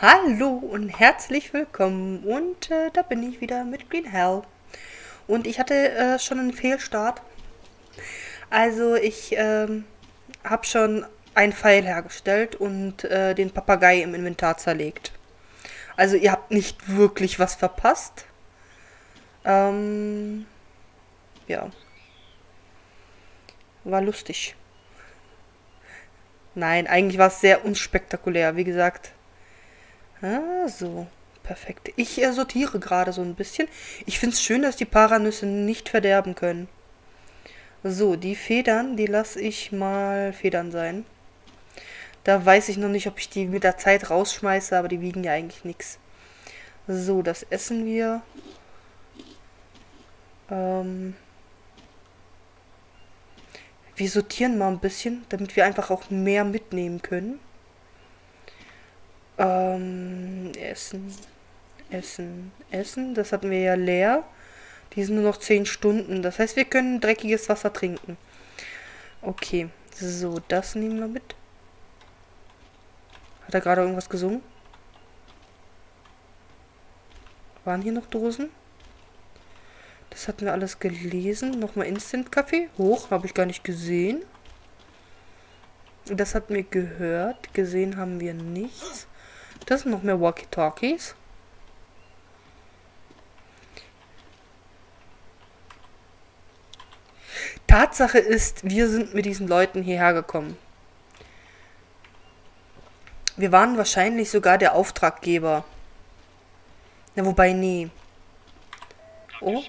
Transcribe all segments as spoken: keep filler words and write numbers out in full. Hallo und herzlich willkommen und äh, da bin ich wieder mit Green Hell. Und ich hatte äh, schon einen Fehlstart. Also ich ähm, habe schon einen Pfeil hergestellt und äh, den Papagei im Inventar zerlegt. Also ihr habt nicht wirklich was verpasst. Ähm, ja. War lustig. Nein, eigentlich war es sehr unspektakulär, wie gesagt. Ah, so, perfekt. Ich äh, sortiere gerade so ein bisschen. Ich finde es schön, dass die Paranüsse nicht verderben können. So, die Federn, die lasse ich mal Federn sein. Da weiß ich noch nicht, ob ich die mit der Zeit rausschmeiße, aber die wiegen ja eigentlich nichts. So, das essen wir. Ähm... Wir sortieren mal ein bisschen, damit wir einfach auch mehr mitnehmen können. Ähm, Essen, Essen, Essen. Das hatten wir ja leer. Die sind nur noch zehn Stunden. Das heißt, wir können dreckiges Wasser trinken. Okay, so, das nehmen wir mit. Hat er gerade irgendwas gesungen? Waren hier noch Dosen? Das hatten wir alles gelesen. Nochmal Instant-Kaffee. Hoch, habe ich gar nicht gesehen. Das hatten wir gehört. Gesehen haben wir nichts. Das sind noch mehr Walkie-Talkies. Tatsache ist, wir sind mit diesen Leuten hierher gekommen. Wir waren wahrscheinlich sogar der Auftraggeber. Na, wobei, nee. Oh.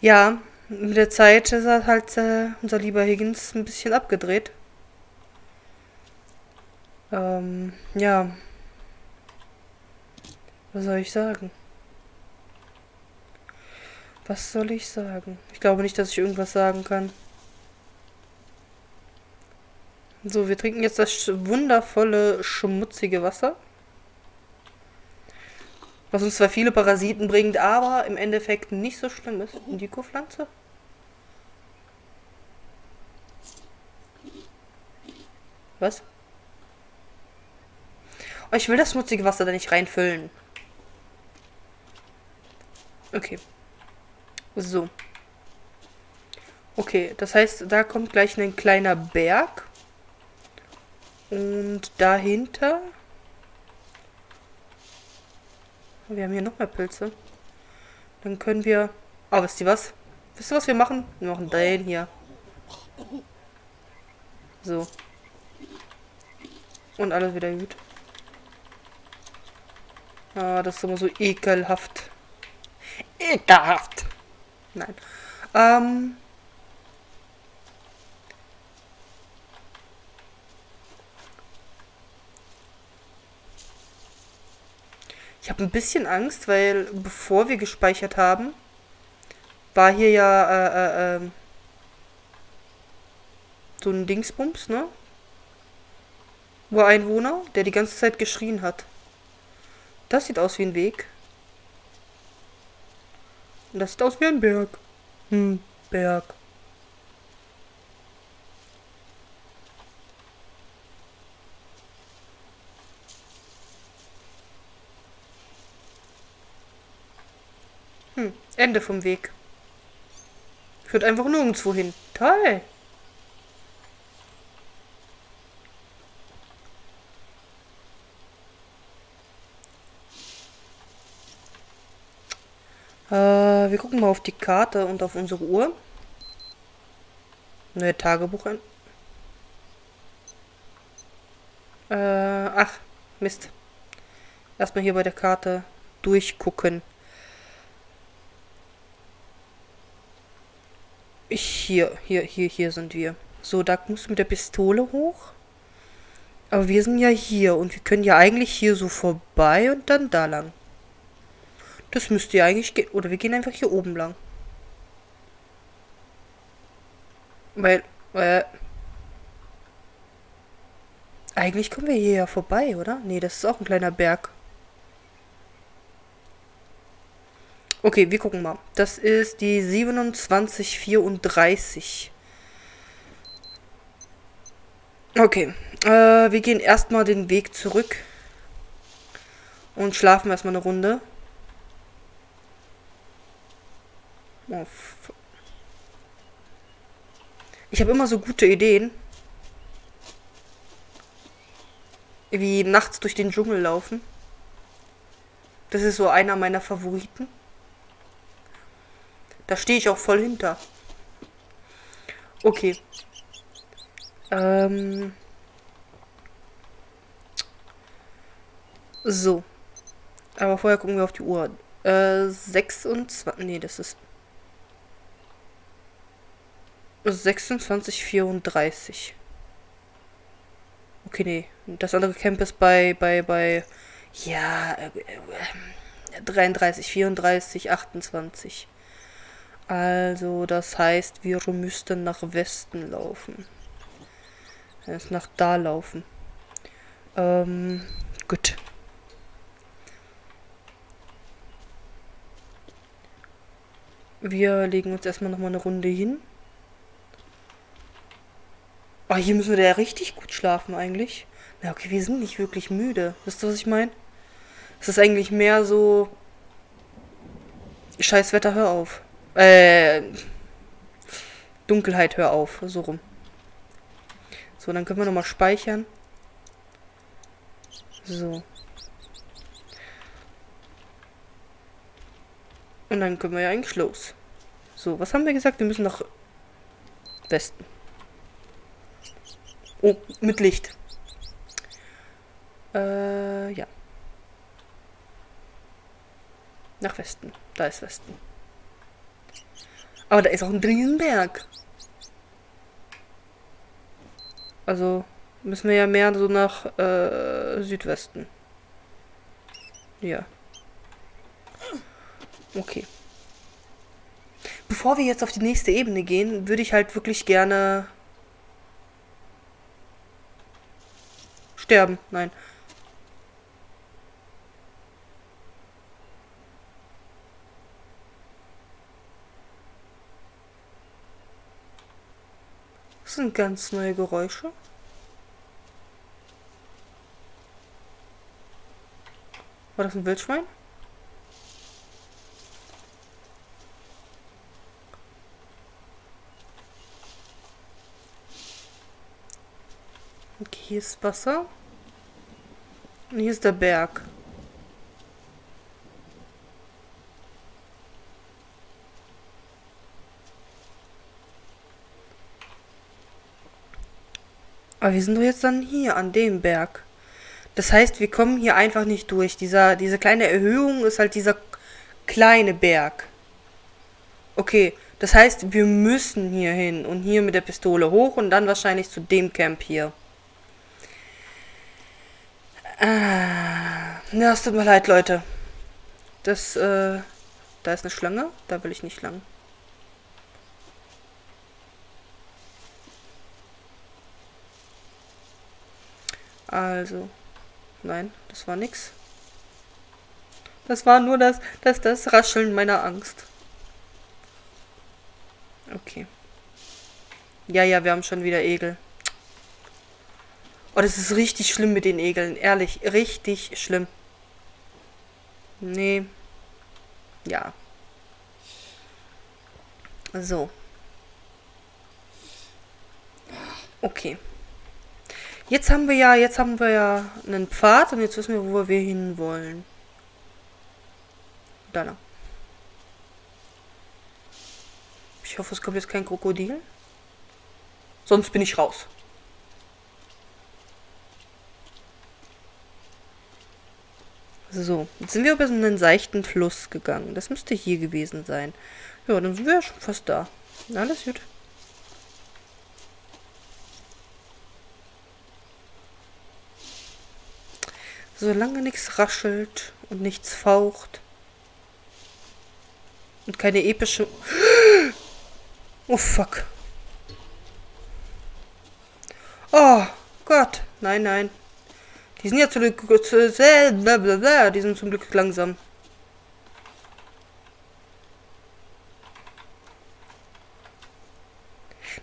Ja, mit der Zeit ist er halt äh, unser lieber Higgins ein bisschen abgedreht. Ähm, ja. Was soll ich sagen? Was soll ich sagen? Ich glaube nicht, dass ich irgendwas sagen kann. So, wir trinken jetzt das wundervolle, schmutzige Wasser. Was uns zwar viele Parasiten bringt, aber im Endeffekt nicht so schlimm ist. Indico-Pflanze? Was? Oh, ich will das schmutzige Wasser da nicht reinfüllen. Okay. So. Okay, das heißt, da kommt gleich ein kleiner Berg. Und dahinter... Wir haben hier noch mehr Pilze. Dann können wir... Ah, wisst ihr was? Wisst ihr, was wir machen? Wir machen den hier. So. Und alles wieder gut. Ah, das ist immer so ekelhaft. Ekelhaft! Nein. Ähm... Ich habe ein bisschen Angst, weil bevor wir gespeichert haben, war hier ja äh, äh, äh, so ein Dingsbums, ne? Ureinwohner, der die ganze Zeit geschrien hat. Das sieht aus wie ein Weg. Und das sieht aus wie ein Berg. Hm, Berg. Hm, Ende vom Weg. Führt einfach nirgendwo hin. Toll! Äh, wir gucken mal auf die Karte und auf unsere Uhr. Ne, Tagebuch an. Äh, ach, Mist. Erstmal hier bei der Karte durchgucken. Hier, hier, hier, hier sind wir. So, da musst du mit der Pistole hoch. Aber wir sind ja hier und wir können ja eigentlich hier so vorbei und dann da lang. Das müsste ja eigentlich gehen. Oder wir gehen einfach hier oben lang. Weil, äh... eigentlich kommen wir hier ja vorbei, oder? Nee, das ist auch ein kleiner Berg. Okay, wir gucken mal. Das ist die siebenundzwanzig vierunddreißig. Okay, äh, wir gehen erstmal den Weg zurück. Und schlafen erstmal eine Runde. Oh, fuck. Ich habe immer so gute Ideen. Wie nachts durch den Dschungel laufen. Das ist so einer meiner Favoriten. Da stehe ich auch voll hinter. Okay. Ähm. So. Aber vorher gucken wir auf die Uhr. Äh, sechsundzwanzig. Nee, das ist... sechsundzwanzig vierunddreißig. Okay, nee. Das andere Camp ist bei, bei, bei... Ja, äh, äh, dreiunddreißig, vierunddreißig, achtundzwanzig. Also, das heißt, wir müssten nach Westen laufen. Erst nach da laufen. Ähm, gut. Wir legen uns erstmal nochmal eine Runde hin. Oh, hier müssen wir ja richtig gut schlafen eigentlich. Na okay, wir sind nicht wirklich müde. Wisst ihr, was ich meine? Es ist eigentlich mehr so... Scheiß Wetter, hör auf. Äh... Dunkelheit, hör auf. So rum. So, dann können wir nochmal speichern. So. Und dann können wir ja eigentlich los. So, was haben wir gesagt? Wir müssen nach Westen. Oh, mit Licht. Äh, ja. Nach Westen. Da ist Westen. Aber da ist auch ein Riesenberg. Also müssen wir ja mehr so nach äh, Südwesten. Ja. Okay. Bevor wir jetzt auf die nächste Ebene gehen, würde ich halt wirklich gerne... Sterben. Nein. Das sind ganz neue Geräusche. War das ein Wildschwein? Okay, hier ist Wasser. Und hier ist der Berg. Aber wir sind doch jetzt dann hier an dem Berg. Das heißt, wir kommen hier einfach nicht durch. Dieser, diese kleine Erhöhung ist halt dieser kleine Berg. Okay, das heißt, wir müssen hier hin und hier mit der Pistole hoch und dann wahrscheinlich zu dem Camp hier. Ah, na, es tut mir leid, Leute. Das, äh, da ist eine Schlange. Da will ich nicht lang. Also, nein, das war nix. Das war nur das, das, das Rascheln meiner Angst. Okay. Ja, ja, wir haben schon wieder Egel. Oh, das ist richtig schlimm mit den Egeln. Ehrlich, richtig schlimm. Nee. Ja. So. Okay. Jetzt haben wir ja, jetzt haben wir ja einen Pfad und jetzt wissen wir, wo wir hinwollen. Da lang. Ich hoffe, es kommt jetzt kein Krokodil. Sonst bin ich raus. So, jetzt sind wir über so einen seichten Fluss gegangen. Das müsste hier gewesen sein. Ja, dann sind wir ja schon fast da. Alles gut. Solange nichts raschelt und nichts faucht. Und keine epische... Oh, fuck. Oh, Gott. Nein, nein. Die sind ja zum Glück sehr blablabla. Die sind zum Glück langsam.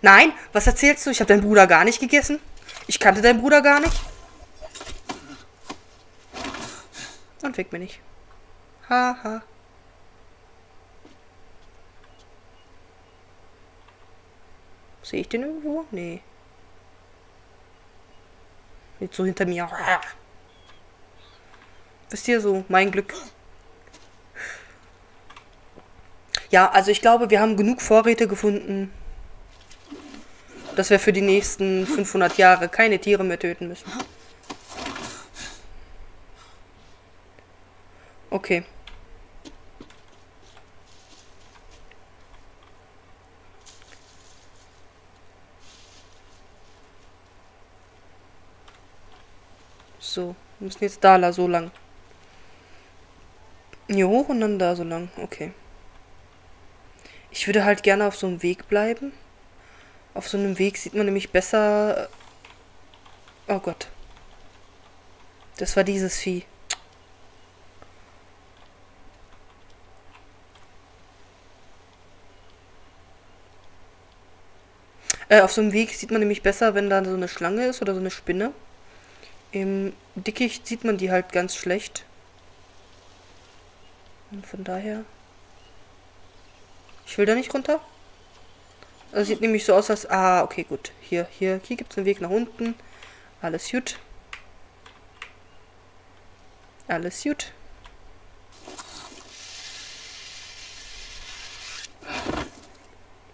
Nein, was erzählst du? Ich habe deinen Bruder gar nicht gegessen. Ich kannte deinen Bruder gar nicht. Und weg mir nicht. Haha. Sehe ich den irgendwo? Nee. Jetzt so hinter mir. Wisst ihr, so mein Glück. Ja, also ich glaube, wir haben genug Vorräte gefunden, dass wir für die nächsten fünfhundert Jahre keine Tiere mehr töten müssen. Okay. So, wir müssen jetzt da so lang. Hier hoch und dann da so lang. Okay. Ich würde halt gerne auf so einem Weg bleiben. Auf so einem Weg sieht man nämlich besser... Oh Gott. Das war dieses Vieh. Äh, auf so einem Weg sieht man nämlich besser, wenn da so eine Schlange ist oder so eine Spinne. Im Dickicht sieht man die halt ganz schlecht. Und von daher... Ich will da nicht runter. Das sieht nämlich so aus, als... Ah, okay, gut. Hier, hier, hier gibt es einen Weg nach unten. Alles gut. Alles gut.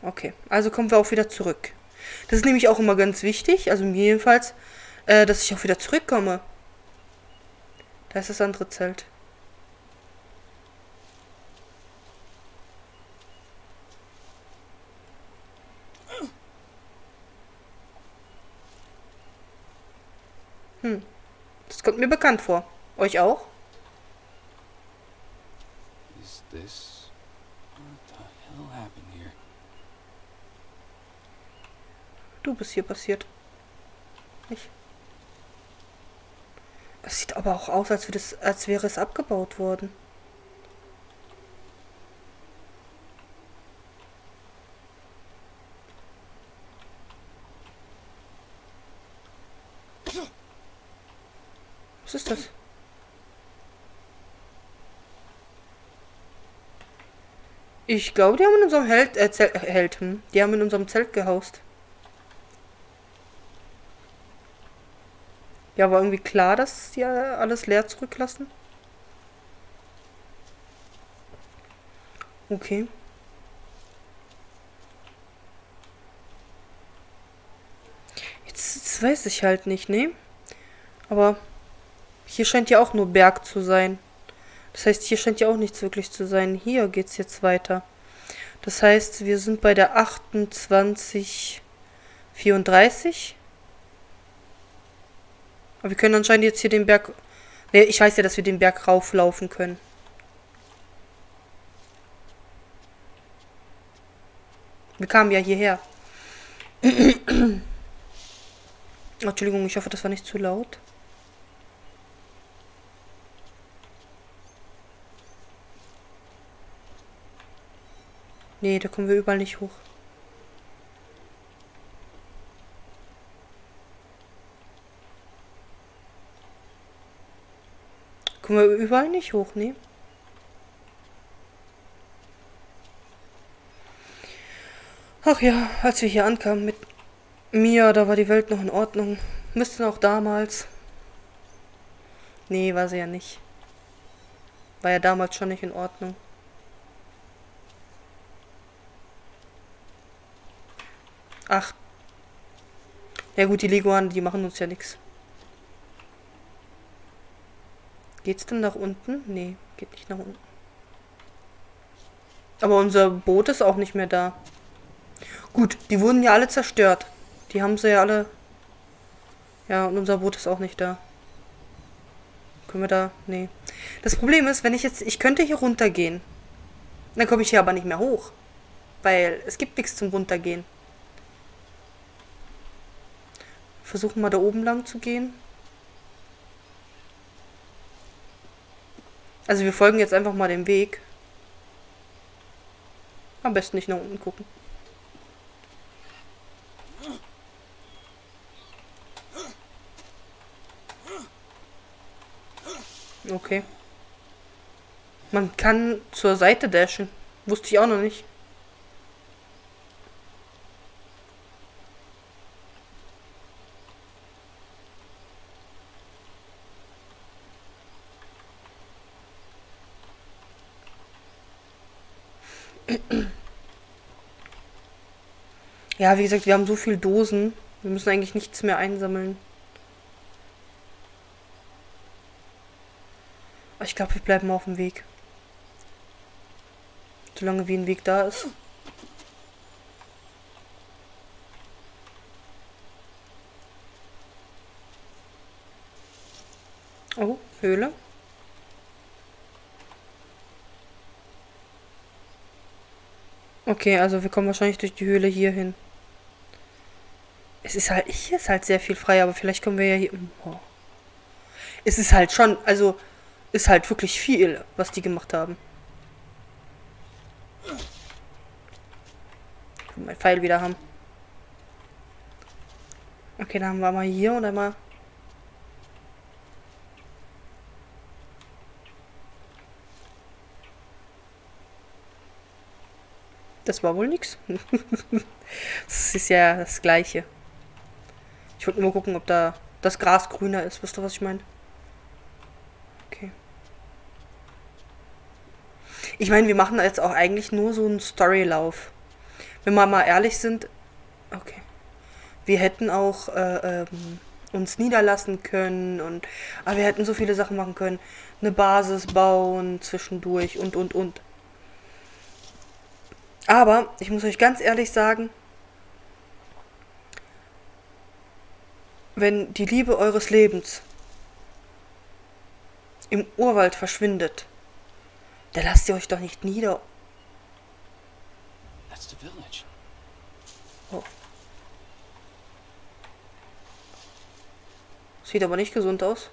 Okay, also kommen wir auch wieder zurück. Das ist nämlich auch immer ganz wichtig, also mir jedenfalls... Äh, dass ich auch wieder zurückkomme. Da ist das andere Zelt. Hm. Das kommt mir bekannt vor. Euch auch? Is this... What the hell happened here? Du bist hier passiert. Ich... Es sieht aber auch aus, als, würde es, als wäre es abgebaut worden. Was ist das? Ich glaube, die haben in unserem Held, äh, Zelt, äh, Held, hm? Die haben in unserem Zelt gehaust. Ja, war irgendwie klar, dass die alles leer zurücklassen. Okay. Jetzt, jetzt weiß ich halt nicht, ne? Aber hier scheint ja auch nur Berg zu sein. Das heißt, hier scheint ja auch nichts wirklich zu sein. Hier geht's jetzt weiter. Das heißt, wir sind bei der achtundzwanzig vierunddreißig. Aber wir können anscheinend jetzt hier den Berg... Ne, ich weiß ja, dass wir den Berg rauflaufen können. Wir kamen ja hierher. Entschuldigung, ich hoffe, das war nicht zu laut. Ne, da kommen wir überall nicht hoch. Kommen wir überall nicht hoch, ne? Ach ja, als wir hier ankamen mit Mia, da war die Welt noch in Ordnung. Müssten auch damals. Nee, war sie ja nicht. War ja damals schon nicht in Ordnung. Ach. Ja gut, die Leguanen, die machen uns ja nichts. Geht's denn nach unten? Nee, geht nicht nach unten. Aber unser Boot ist auch nicht mehr da. Gut, die wurden ja alle zerstört. Die haben sie ja alle... Ja, und unser Boot ist auch nicht da. Können wir da... Nee. Das Problem ist, wenn ich jetzt... Ich könnte hier runtergehen. Dann komme ich hier aber nicht mehr hoch. Weil es gibt nichts zum Runtergehen. Versuchen wir da oben lang zu gehen. Also wir folgen jetzt einfach mal dem Weg. Am besten nicht nach unten gucken. Okay. Man kann zur Seite dashen. Wusste ich auch noch nicht. Ja, wie gesagt, wir haben so viele Dosen. Wir müssen eigentlich nichts mehr einsammeln. Ich glaube, wir bleiben auf dem Weg. Solange wie ein Weg da ist. Oh, Höhle. Okay, also wir kommen wahrscheinlich durch die Höhle hier hin. Es ist halt, hier ist halt sehr viel frei, aber vielleicht kommen wir ja hier... Oh. Es ist halt schon, also... Ist halt wirklich viel, was die gemacht haben. Ich will mein Pfeil wieder haben. Okay, dann haben wir einmal hier und einmal... Das war wohl nix. Das ist ja das Gleiche. Ich wollte nur gucken, ob da das Gras grüner ist. Wisst ihr, was ich meine? Okay. Ich meine, wir machen jetzt auch eigentlich nur so einen Storylauf. Wenn wir mal ehrlich sind... Okay. Wir hätten auch äh, ähm, uns niederlassen können und... Aber wir hätten so viele Sachen machen können. Eine Basis bauen zwischendurch und, und, und. Aber, ich muss euch ganz ehrlich sagen, wenn die Liebe eures Lebens im Urwald verschwindet, dann lasst ihr euch doch nicht nieder. That's the village. Oh. Sieht aber nicht gesund aus.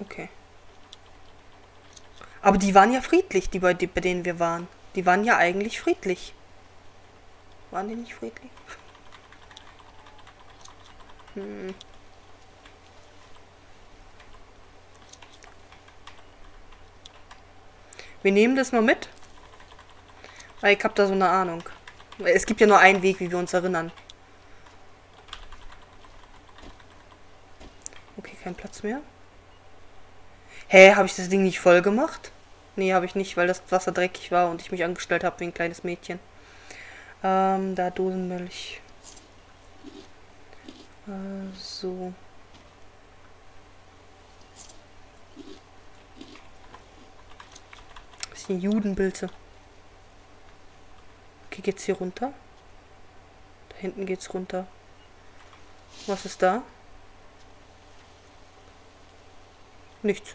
Okay. Aber die waren ja friedlich, die bei, die bei denen wir waren. Die waren ja eigentlich friedlich. Waren die nicht friedlich? Hm. Wir nehmen das mal mit. Weil ich hab da so eine Ahnung. Es gibt ja nur einen Weg, wie wir uns erinnern. Okay, kein Platz mehr. Hä, hey, habe ich das Ding nicht voll gemacht? Nee, habe ich nicht, weil das Wasser dreckig war und ich mich angestellt habe wie ein kleines Mädchen. Ähm, da Dosenmilch. Äh, so. Ein bisschen Judenbilze. Okay, geht's hier runter? Da hinten geht's runter. Was ist da? Nichts.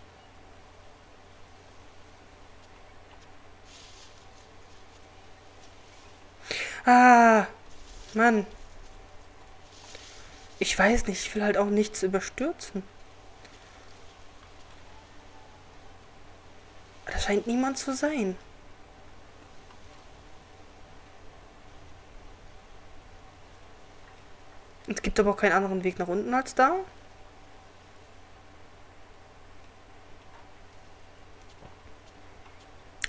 Ah, Mann. Ich weiß nicht, ich will halt auch nichts überstürzen. Da scheint niemand zu sein. Es gibt aber auch keinen anderen Weg nach unten als da.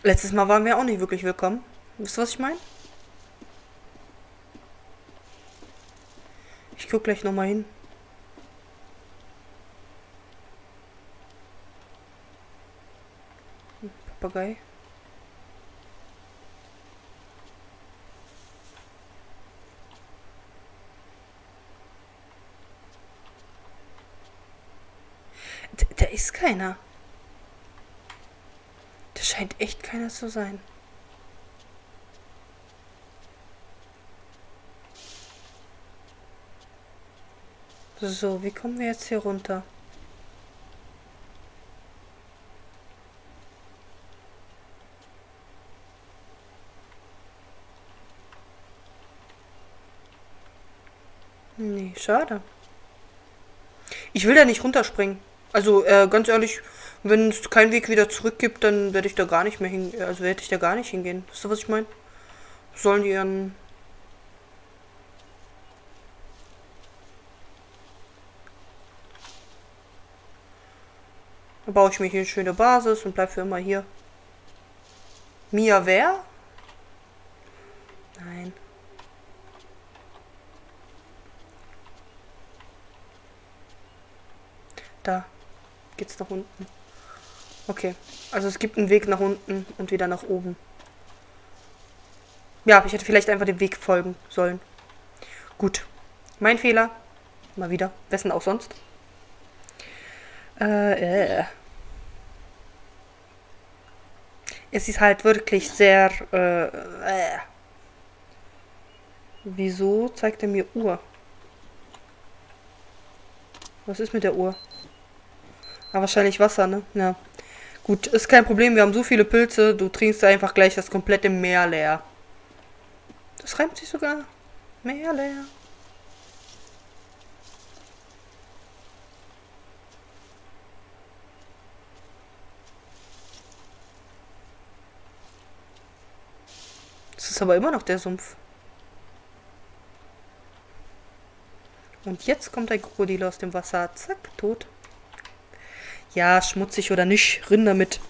Letztes Mal waren wir auch nicht wirklich willkommen. Wisst ihr, was ich meine? Ich guck gleich nochmal hin. Ein Papagei. Da, da ist keiner. Da scheint echt keiner zu sein. So, wie kommen wir jetzt hier runter? Nee, schade. Ich will da nicht runterspringen. Also, äh, ganz ehrlich, wenn es keinen Weg wieder zurück gibt, dann werde ich da gar nicht mehr hingehen. Also werde ich da gar nicht hingehen. Weißt du, was ich meine? Sollen die ihren... Dann baue ich mir hier eine schöne Basis und bleib für immer hier. Mia wer? Nein. Da geht's nach unten. Okay, also es gibt einen Weg nach unten und wieder nach oben. Ja, ich hätte vielleicht einfach dem Weg folgen sollen. Gut, mein Fehler. Mal wieder. Wessen auch sonst? Äh, äh. Es ist halt wirklich sehr... Äh, äh. Wieso zeigt er mir Uhr? Was ist mit der Uhr? Ah, wahrscheinlich Wasser, ne? Ja. Gut, ist kein Problem, wir haben so viele Pilze, du trinkst einfach gleich das komplette Meer leer. Das reimt sich sogar. Meer leer. Das ist aber immer noch der Sumpf. Und jetzt kommt ein Krokodil aus dem Wasser. Zack, tot. Ja, schmutzig oder nicht, Rinder mit.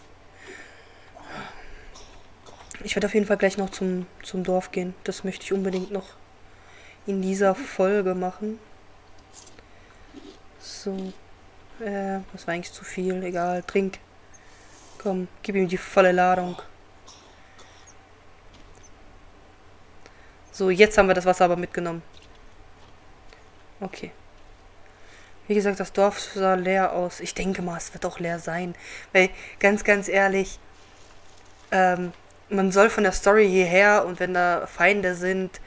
Ich werde auf jeden Fall gleich noch zum, zum Dorf gehen. Das möchte ich unbedingt noch in dieser Folge machen. So. Äh, das war eigentlich zu viel. Egal, trink. Komm, gib ihm die volle Ladung. So, jetzt haben wir das Wasser aber mitgenommen. Okay. Wie gesagt, das Dorf sah leer aus. Ich denke mal, es wird auch leer sein. Weil, ganz, ganz ehrlich, ähm, man soll von der Story hierher und wenn da Feinde sind,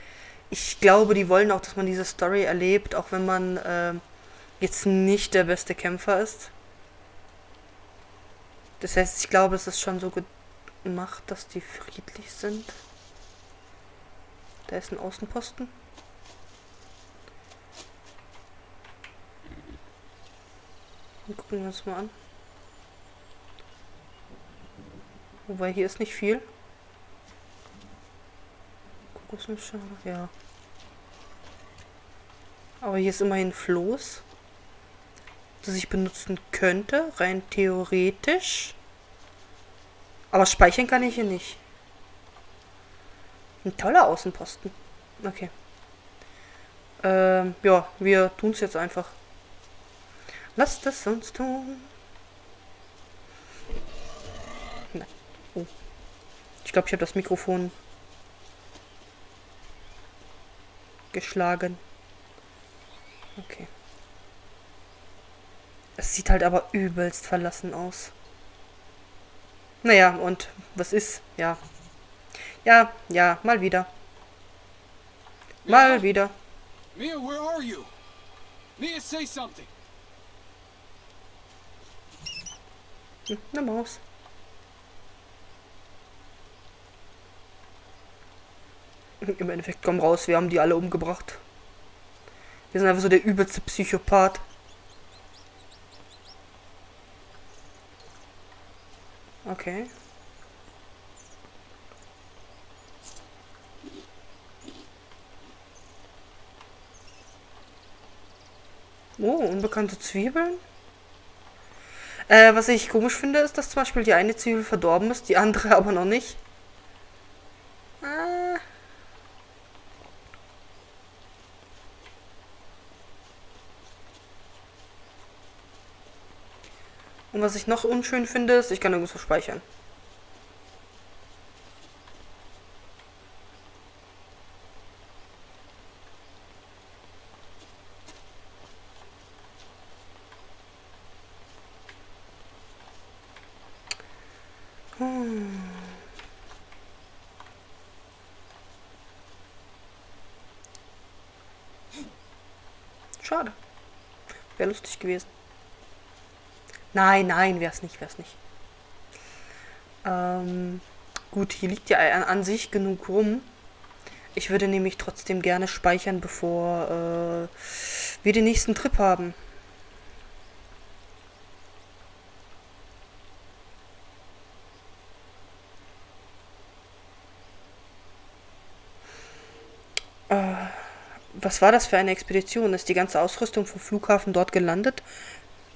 ich glaube, die wollen auch, dass man diese Story erlebt, auch wenn man äh, jetzt nicht der beste Kämpfer ist. Das heißt, ich glaube, es ist schon so gemacht, dass die friedlich sind. Da ist ein Außenposten. Und gucken wir uns mal an. Wobei hier ist nicht viel. Kokosnussschale, ja. Aber hier ist immerhin ein Floß, das ich benutzen könnte, rein theoretisch. Aber speichern kann ich hier nicht. Ein toller Außenposten. Okay. Ähm, ja, wir tun es jetzt einfach. Lasst es uns tun. Nein. Oh. Ich glaube, ich habe das Mikrofon geschlagen. Okay. Es sieht halt aber übelst verlassen aus. Naja, und was ist? Ja. Ja, ja, mal wieder. Mal wieder. Mia, where are you? Mia, say something. Eine Maus. Im Endeffekt komm raus, wir haben die alle umgebracht. Wir sind einfach so der übelste Psychopath. Okay. Oh, unbekannte Zwiebeln. Äh, was ich komisch finde, ist, dass zum Beispiel die eine Zwiebel verdorben ist, die andere aber noch nicht. Ah. Und was ich noch unschön finde, ist, ich kann irgendwas speichern. Schade. Wäre lustig gewesen. Nein, nein, wäre es nicht, wäre es nicht. Ähm, gut, hier liegt ja an, an sich genug rum. Ich würde nämlich trotzdem gerne speichern, bevor äh, wir den nächsten Trip haben. Äh, was war das für eine Expedition? Ist die ganze Ausrüstung vom Flughafen dort gelandet?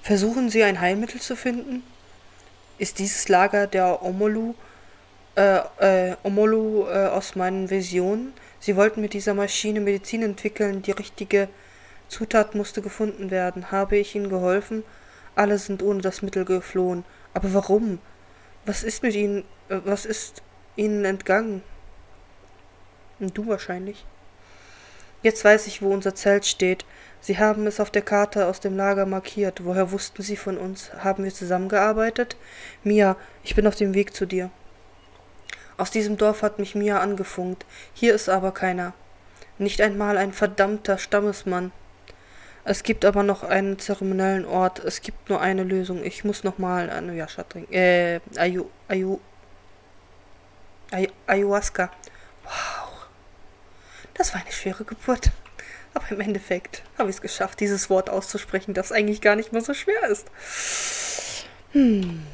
Versuchen Sie, ein Heilmittel zu finden? Ist dieses Lager der Omolu, äh, äh, Omolu äh, aus meinen Visionen? Sie wollten mit dieser Maschine Medizin entwickeln, die richtige Zutat musste gefunden werden. Habe ich Ihnen geholfen? Alle sind ohne das Mittel geflohen. Aber warum? Was ist mit Ihnen, äh, was ist Ihnen entgangen? Und du wahrscheinlich. Jetzt weiß ich, wo unser Zelt steht. Sie haben es auf der Karte aus dem Lager markiert. Woher wussten Sie von uns? Haben wir zusammengearbeitet? Mia, ich bin auf dem Weg zu dir. Aus diesem Dorf hat mich Mia angefunkt. Hier ist aber keiner. Nicht einmal ein verdammter Stammesmann. Es gibt aber noch einen zeremoniellen Ort. Es gibt nur eine Lösung. Ich muss nochmal an Ayahuasca trinken. Äh, Ayu, Ayu, Ay, Ayahuasca. Wow. Das war eine schwere Geburt. Aber im Endeffekt habe ich es geschafft, dieses Wort auszusprechen, das eigentlich gar nicht mehr so schwer ist. Hm.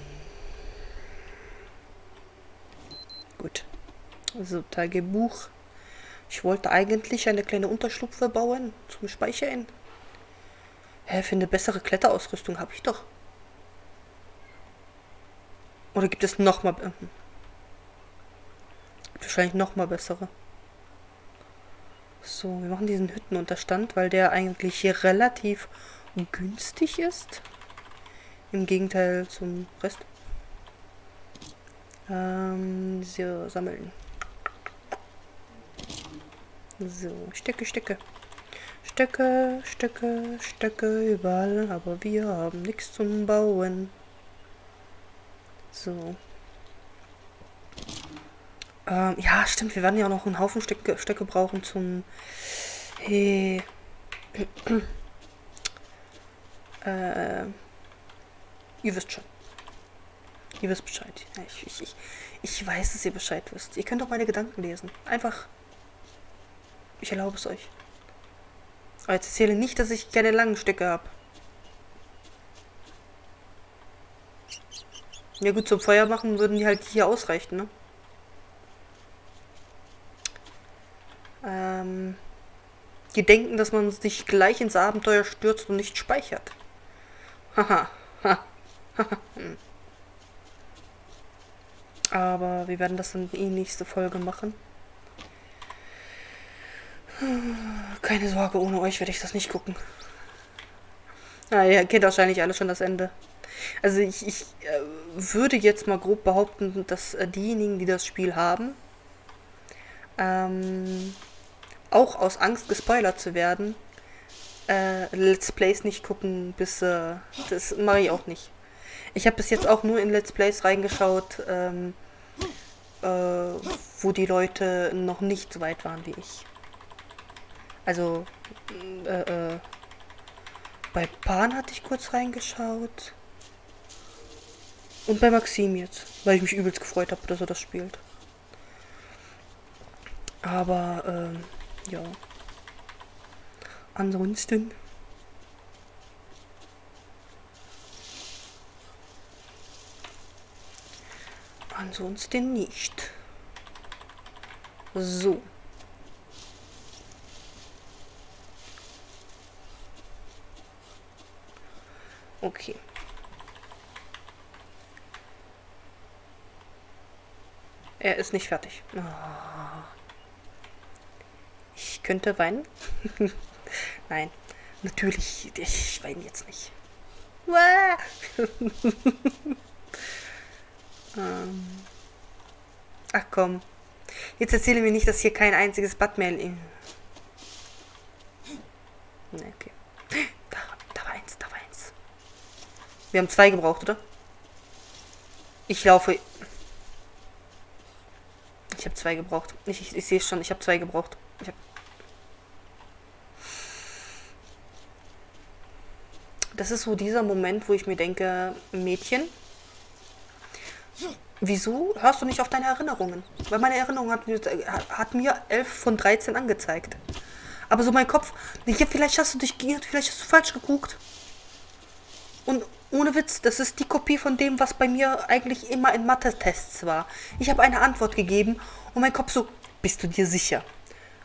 Gut. Also Tagebuch. Ich wollte eigentlich eine kleine Unterschlupfe bauen zum Speichern. Hä, für eine bessere Kletterausrüstung habe ich doch. Oder gibt es nochmal... Gibt wahrscheinlich nochmal bessere. So, wir machen diesen Hüttenunterstand, weil der eigentlich hier relativ günstig ist. Im Gegenteil zum Rest. Ähm, so, sammeln. So, Stöcke, Stöcke. Stöcke, Stöcke, Stöcke überall, aber wir haben nichts zum Bauen. So. Ähm, ja, stimmt, wir werden ja auch noch einen Haufen Stöcke, Stöcke brauchen zum... Hey. äh, ihr wisst schon. Ihr wisst Bescheid. Ich, ich, ich, ich weiß, dass ihr Bescheid wisst. Ihr könnt auch meine Gedanken lesen. Einfach. Ich erlaube es euch. Aber jetzt erzähle nicht, dass ich keine langen Stöcke habe. Ja gut, zum Feuer machen würden die halt hier ausreichen, ne? Ähm, die denken, dass man sich gleich ins Abenteuer stürzt und nicht speichert. Haha. Aber wir werden das dann in die nächste Folge machen. Keine Sorge, ohne euch werde ich das nicht gucken. Ah, ihr kennt wahrscheinlich alle schon das Ende. Also ich, ich äh, würde jetzt mal grob behaupten, dass äh, diejenigen, die das Spiel haben, ähm, auch aus Angst gespoilert zu werden, äh, Let's Plays nicht gucken, bis, äh, das mache ich auch nicht. Ich habe bis jetzt auch nur in Let's Plays reingeschaut, ähm, äh, wo die Leute noch nicht so weit waren wie ich. Also, äh, äh, bei Pan hatte ich kurz reingeschaut und bei Maxim jetzt, weil ich mich übelst gefreut habe, dass er das spielt. Aber, ähm, ja. Ansonsten... Ansonsten nicht. So. Okay. Er ist nicht fertig. Oh. Ich könnte weinen. Nein, natürlich, ich weine jetzt nicht. Ähm. Ach komm. Jetzt erzähle mir nicht, dass hier kein einziges Bad mehr... Nee, okay. Da, da war eins, da war eins. Wir haben zwei gebraucht, oder? Ich laufe... Ich habe zwei gebraucht. Ich, ich, ich sehe es schon, ich habe zwei gebraucht. Ich hab... Das ist so dieser Moment, wo ich mir denke, Mädchen, wieso hörst du nicht auf deine Erinnerungen? Weil meine Erinnerung hat, hat mir elf von dreizehn angezeigt. Aber so mein Kopf, ja, vielleicht hast du dich geirrt, vielleicht hast du falsch geguckt. Und ohne Witz, das ist die Kopie von dem, was bei mir eigentlich immer in Mathe-Tests war. Ich habe eine Antwort gegeben und mein Kopf so, bist du dir sicher?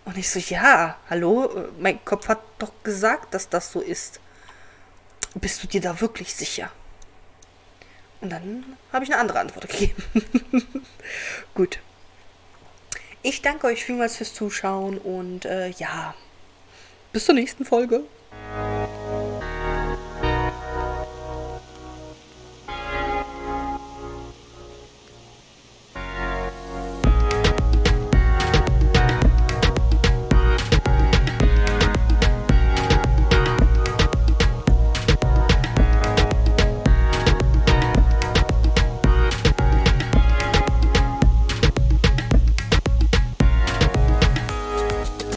Und ich so, ja, hallo, mein Kopf hat doch gesagt, dass das so ist. Bist du dir da wirklich sicher? Und dann habe ich eine andere Antwort gegeben. Gut. Ich danke euch vielmals fürs Zuschauen und äh, ja, bis zur nächsten Folge.